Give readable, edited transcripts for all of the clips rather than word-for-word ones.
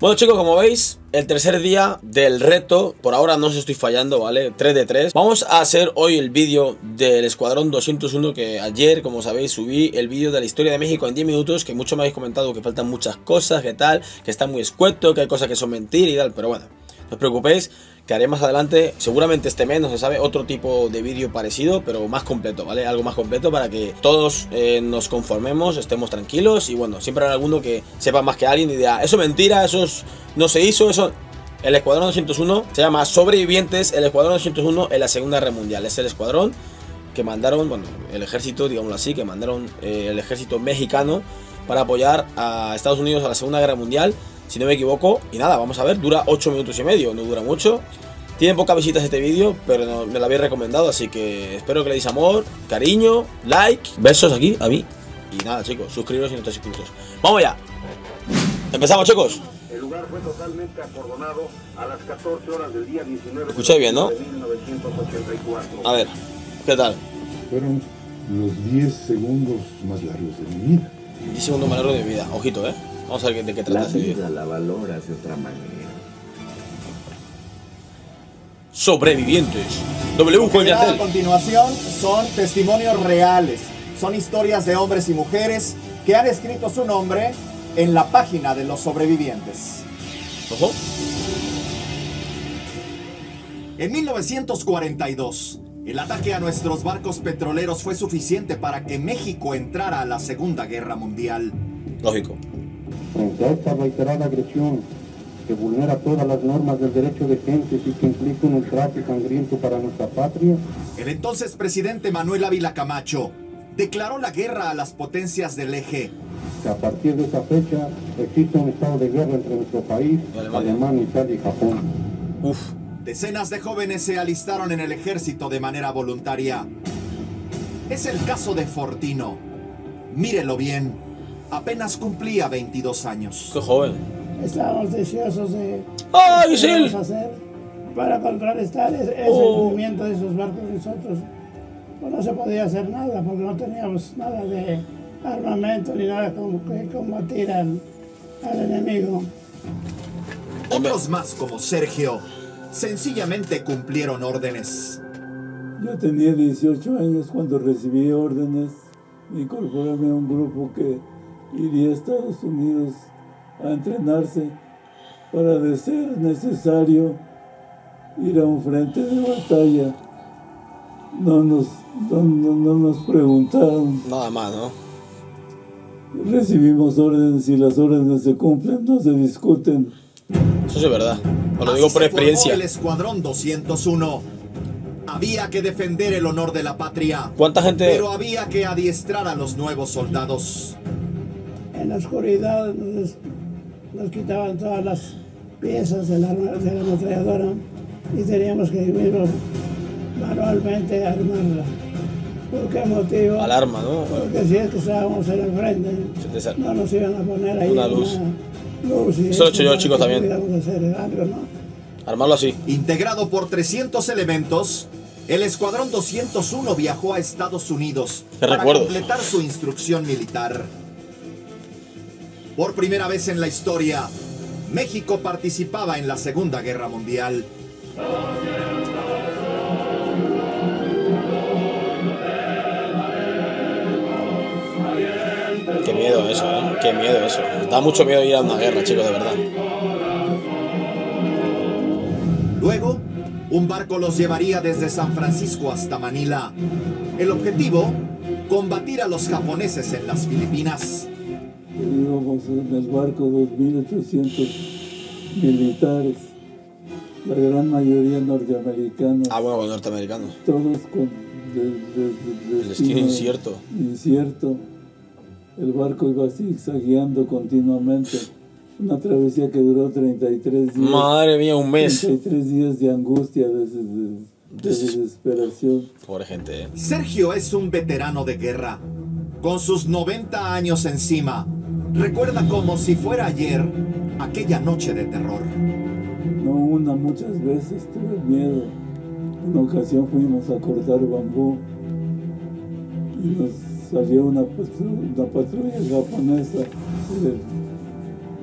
Bueno chicos, como veis, el tercer día del reto, por ahora no os estoy fallando, ¿vale? 3 de 3. Vamos a hacer hoy el vídeo del Escuadrón 201, que ayer, como sabéis, subí el vídeo de la historia de México en 10 minutos, que muchos me habéis comentado que faltan muchas cosas, que tal, que está muy escueto, que hay cosas que son mentiras y tal, pero bueno, no os preocupéis, que haré más adelante, seguramente este mes, no se sabe, otro tipo de vídeo parecido, pero más completo, ¿vale? Algo más completo para que todos nos conformemos, estemos tranquilos y bueno, siempre habrá alguno que sepa más que alguien y diga, eso es mentira, eso no se hizo, eso... El Escuadrón 201 se llama Sobrevivientes, el Escuadrón 201 en la Segunda Guerra Mundial, es el escuadrón que mandaron, bueno, el ejército, digámoslo así, que mandaron el ejército mexicano para apoyar a Estados Unidos a la Segunda Guerra Mundial, si no me equivoco, y nada, vamos a ver, dura 8 minutos y medio, no dura mucho. Tiene pocas visitas este vídeo, pero no, me lo habéis recomendado, así que espero que le deis amor, cariño, like, besos aquí a mí. Y nada chicos, suscribiros si no estáis suscritos. ¡Vamos ya! ¡Empezamos chicos! El lugar fue totalmente acordonado a las 14 horas del día 19 de Escuché bien, ¿no? de 1984. A ver, ¿qué tal? Fueron los 10 segundos más largos de mi vida. 10 segundos más largos de mi vida, ojito, ¿eh? Vamos a ver de qué trata este vídeo. La vida la valoras de otra manera. Sobrevivientes. W con Yandel. A continuación son testimonios reales. Son historias de hombres y mujeres que han escrito su nombre en la página de los sobrevivientes. Ojo. En 1942, el ataque a nuestros barcos petroleros fue suficiente para que México entrara a la Segunda Guerra Mundial. Lógico. Frente a esta reiterada agresión que vulnera todas las normas del derecho de gentes y que implica un ultraje sangriento para nuestra patria, el entonces presidente Manuel Ávila Camacho declaró la guerra a las potencias del eje. A partir de esa fecha existe un estado de guerra entre nuestro país, Alemania, Italia y Japón. Uf. Decenas de jóvenes se alistaron en el ejército de manera voluntaria. Es el caso de Fortino. Mírelo bien. Apenas cumplía 22 años. ¡Qué joven! Estábamos deseosos de... ¡Ay, sí! Hacer para contrarrestar ese movimiento de esos barcos nosotros. Pues no se podía hacer nada porque no teníamos nada de armamento ni nada que combatir al enemigo. Otros más como Sergio sencillamente cumplieron órdenes. Yo tenía 18 años cuando recibí órdenes de incorporarme a un grupo que iría a Estados Unidos a entrenarse para, de ser necesario, ir a un frente de batalla. No nos preguntaron. Nada más, ¿no? Recibimos órdenes y las órdenes se cumplen, no se discuten. Eso sí es verdad. Os lo digo por experiencia. Así se formó el Escuadrón 201. Había que defender el honor de la patria. ¿Cuánta gente? Pero había que adiestrar a los nuevos soldados. En la oscuridad nos quitaban todas las piezas de la ametralladora y teníamos que mismo manualmente armarla. ¿Por qué motivo? Alarma, ¿no? Porque si es que estábamos en el frente, no nos iban a poner ahí una luz. Eso lo he hecho yo, chicos, también. Armarlo así. Integrado por 300 elementos, el Escuadrón 201 viajó a Estados Unidos para completar su instrucción militar. Por primera vez en la historia, México participaba en la Segunda Guerra Mundial. Qué miedo eso, ¿eh? Qué miedo eso. Da mucho miedo ir a una guerra, chicos, de verdad. Luego, un barco los llevaría desde San Francisco hasta Manila. El objetivo, combatir a los japoneses en las Filipinas. Íbamos en el barco 2.800 militares, la gran mayoría norteamericanos. Ah, bueno, norteamericanos. Todos con destino incierto. El barco iba zigzagueando continuamente. Una travesía que duró 33 días. Madre mía, un mes. 33 días de angustia, de desesperación. Pobre gente, ¿eh? Sergio es un veterano de guerra. Con sus 90 años encima, recuerda como si fuera ayer aquella noche de terror. No una, muchas veces tuve miedo. En una ocasión fuimos a cortar bambú y nos salió una patrulla japonesa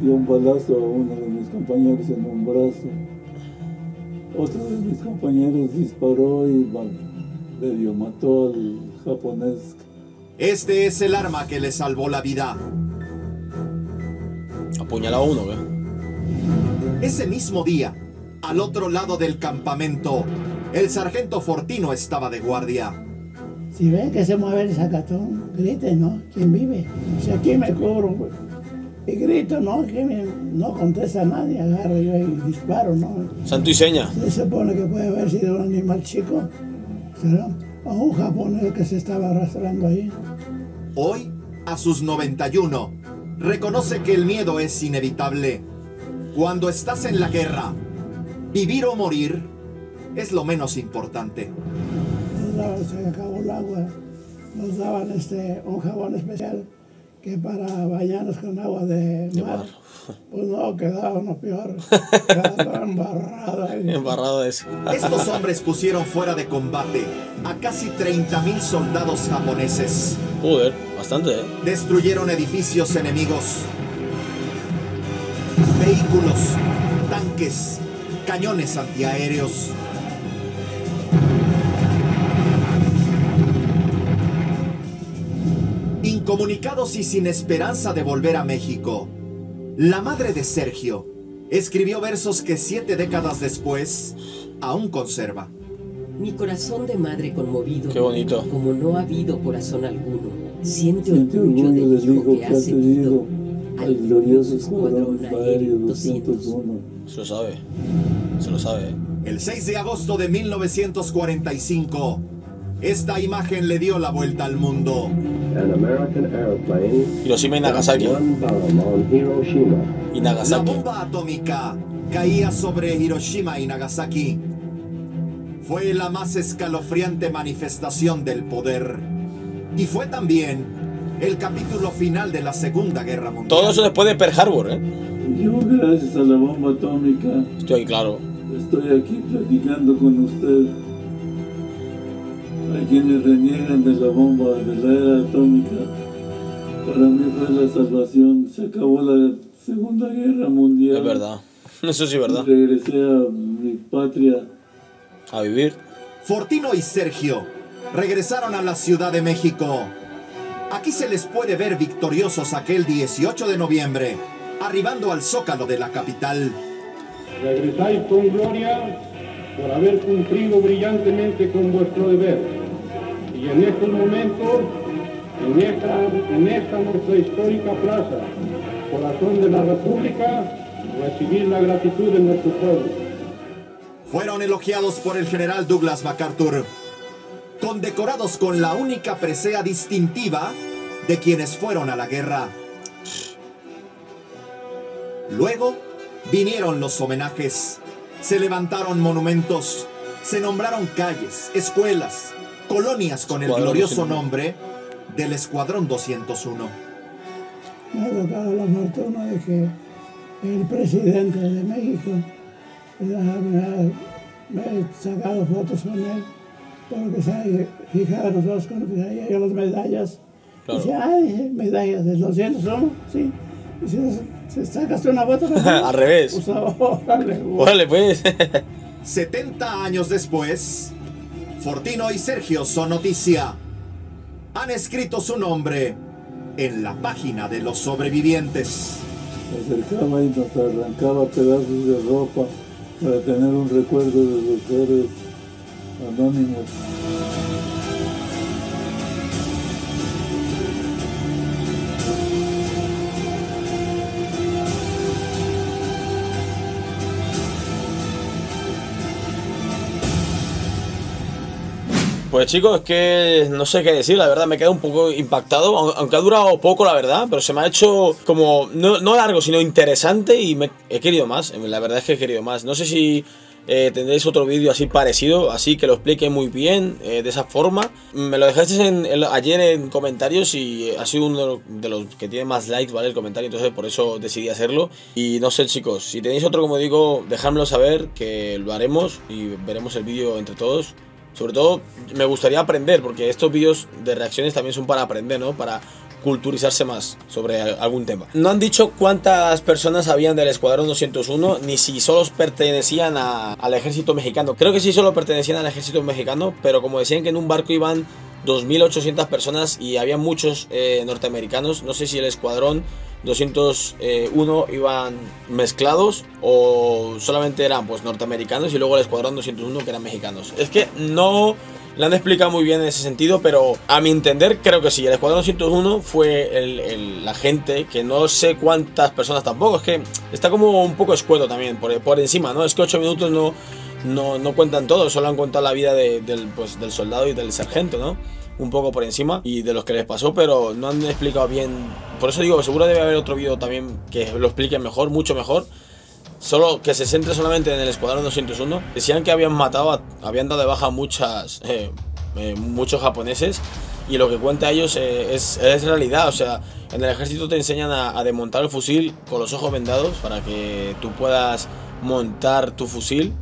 dio un balazo a uno de mis compañeros en un brazo. Otro de mis compañeros disparó y medio mató al japonés. Este es el arma que le salvó la vida. Apuñaló a uno, ¿eh? Ese mismo día, al otro lado del campamento, el sargento Fortino estaba de guardia. Si ven que se mueve el sacatón, griten, ¿no? ¿Quién vive? Si aquí me cubro, pues, y grito, ¿no? Que no contesta a nadie, agarro yo y disparo, ¿no? Santo y seña. Se supone que puede haber sido un animal chico, ¿será? O un japonés que se estaba arrastrando ahí. Hoy, a sus 91, reconoce que el miedo es inevitable. Cuando estás en la guerra, vivir o morir es lo menos importante. Se acabó el agua, nos daban un jabón especial que para bañarnos con agua de mar, pues no, quedaba uno peor, quedaba embarrado. Embarrado de eso. Estos hombres pusieron fuera de combate a casi 30.000 soldados japoneses. Joder, bastante, ¿eh? Destruyeron edificios enemigos, vehículos, tanques, cañones antiaéreos. Incomunicados y sin esperanza de volver a México, la madre de Sergio escribió versos que 7 décadas después aún conserva. Mi corazón de madre conmovido, qué bonito, como no ha habido corazón alguno, siente orgullo del hijo que ha seguido al glorioso Escuadrón Aéreo 201. Se lo sabe, se lo sabe. El 6 de agosto de 1945, esta imagen le dio la vuelta al mundo. Hiroshima y Nagasaki. Y Nagasaki. La bomba atómica caía sobre Hiroshima y Nagasaki. Fue la más escalofriante manifestación del poder. Y fue también el capítulo final de la Segunda Guerra Mundial. Todo eso después de Pearl Harbor, ¿eh? Yo, gracias a la bomba atómica, estoy ahí, claro. Estoy aquí platicando con usted. A quienes reniegan de la bomba, de la era atómica, para mí fue la salvación. Se acabó la Segunda Guerra Mundial. Es verdad, eso sí es verdad. Regresé a mi patria. A vivir. Fortino y Sergio regresaron a la Ciudad de México. Aquí se les puede ver victoriosos aquel 18 de noviembre, arribando al Zócalo de la capital. Regresáis con gloria por haber cumplido brillantemente con vuestro deber. Y en estos momentos, en esta nuestra histórica plaza, corazón de la República, recibir la gratitud de nuestro pueblo. Fueron elogiados por el general Douglas MacArthur, condecorados con la única presea distintiva de quienes fueron a la guerra. Luego vinieron los homenajes, se levantaron monumentos, se nombraron calles, escuelas, colonias con el glorioso nombre del Escuadrón 201. Me ha tocado la fortuna de que el presidente de México me ha sacado fotos con él, porque se ha fijado los dos con las medallas. Claro. Dice, ay, medallas del 201, sí. Y se sacaste una foto. Al revés. Órale, pues. 70 años después, Fortino y Sergio son noticia. Han escrito su nombre en la página de los sobrevivientes. Me acercaba y nos arrancaba pedazos de ropa para tener un recuerdo de los héroes anónimos. Pues chicos, es que no sé qué decir, la verdad me queda un poco impactado, aunque ha durado poco la verdad, pero se me ha hecho como, no largo, sino interesante y he querido más, la verdad es que he querido más. No sé si tendréis otro vídeo así parecido, así que lo explique muy bien, de esa forma. Me lo dejasteis ayer en comentarios y ha sido uno de los que tiene más likes, ¿vale? El comentario, entonces por eso decidí hacerlo. Y no sé chicos, si tenéis otro, como digo, dejádmelo saber que lo haremos y veremos el vídeo entre todos. Sobre todo me gustaría aprender, porque estos vídeos de reacciones también son para aprender, ¿no? Para culturizarse más sobre algún tema. No han dicho cuántas personas habían del Escuadrón 201, ni si solo pertenecían al ejército mexicano. Creo que sí solo pertenecían al ejército mexicano, pero como decían que en un barco iban 2.800 personas y había muchos norteamericanos, no sé si el Escuadrón 201 iban mezclados o solamente eran pues norteamericanos y luego el Escuadrón 201 que eran mexicanos. Es que no la han explicado muy bien en ese sentido, pero a mi entender creo que sí. El Escuadrón 201 fue la gente, que no sé cuántas personas tampoco, es que está como un poco escueto también por encima, ¿no? Es que 8 minutos no cuentan todo, solo han contado la vida del soldado y del sargento, ¿no? Un poco por encima y de los que les pasó, pero no han explicado bien. Por eso digo, seguro debe haber otro vídeo también que lo explique mejor, mucho mejor. Solo que se centre solamente en el Escuadrón 201. Decían que habían matado, habían dado de baja muchos japoneses, y lo que cuenta ellos es realidad. O sea, en el ejército te enseñan a desmontar el fusil con los ojos vendados para que tú puedas montar tu fusil.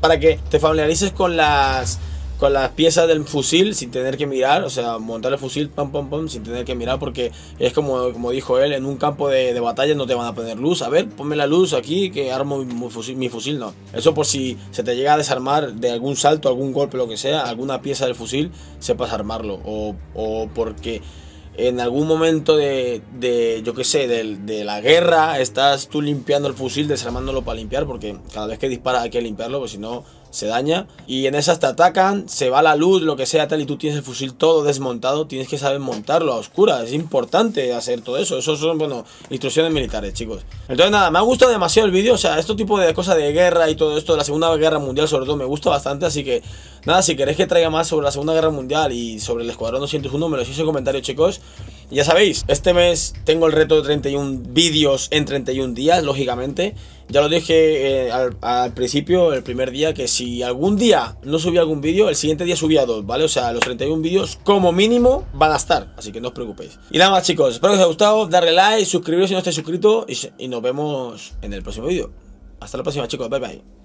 Para que te familiarices con las piezas del fusil sin tener que mirar, o sea, montar el fusil pam pam pam sin tener que mirar, porque es como dijo él, en un campo de batalla no te van a poner luz, a ver, ponme la luz aquí que armo mi fusil, no, eso por si se te llega a desarmar de algún salto, algún golpe, lo que sea, alguna pieza del fusil, sepas armarlo, o porque en algún momento de la guerra estás tú limpiando el fusil, desarmándolo para limpiar, porque cada vez que disparas hay que limpiarlo, porque si no se daña, y en esas te atacan, se va la luz, lo que sea, tal, y tú tienes el fusil todo desmontado, tienes que saber montarlo a oscuras, es importante hacer todo eso. Eso son, bueno, instrucciones militares, chicos. Entonces nada, me ha gustado demasiado el vídeo, o sea, este tipo de cosas de guerra y todo esto, de la Segunda Guerra Mundial sobre todo, me gusta bastante, así que nada, si queréis que traiga más sobre la Segunda Guerra Mundial y sobre el Escuadrón 201, me lo decís en comentarios, chicos. Ya sabéis, este mes tengo el reto de 31 vídeos en 31 días, lógicamente. Ya lo dije al principio, el primer día, que si algún día no subía algún vídeo, el siguiente día subía 2, ¿vale? O sea, los 31 vídeos como mínimo van a estar, así que no os preocupéis. Y nada más, chicos, espero que os haya gustado, darle like, suscribiros si no estáis suscritos, y nos vemos en el próximo vídeo. Hasta la próxima, chicos, bye bye.